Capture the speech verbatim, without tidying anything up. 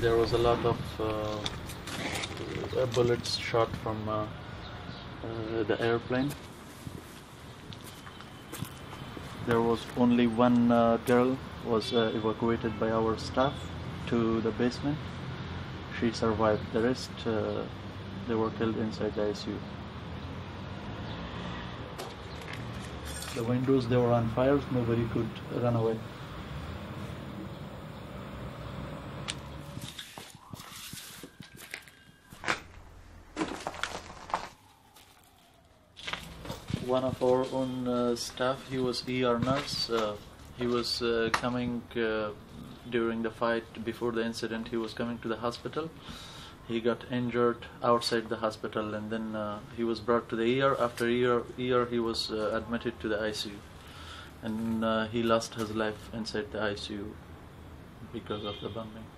there was a lot of uh, bullets shot from uh, uh, the airplane. There was only one uh, girl was uh, evacuated by our staff to the basement. She survived. The rest, uh, they were killed inside the I C U. The windows, they were on fire. Nobody could run away. One of our own uh, staff, he was E R nurse. Uh, he was uh, coming uh, during the fight, before the incident, he was coming to the hospital. He got injured outside the hospital, and then uh, he was brought to the E R. After E R, E R he was uh, admitted to the I C U. And uh, he lost his life inside the I C U because of the bombing.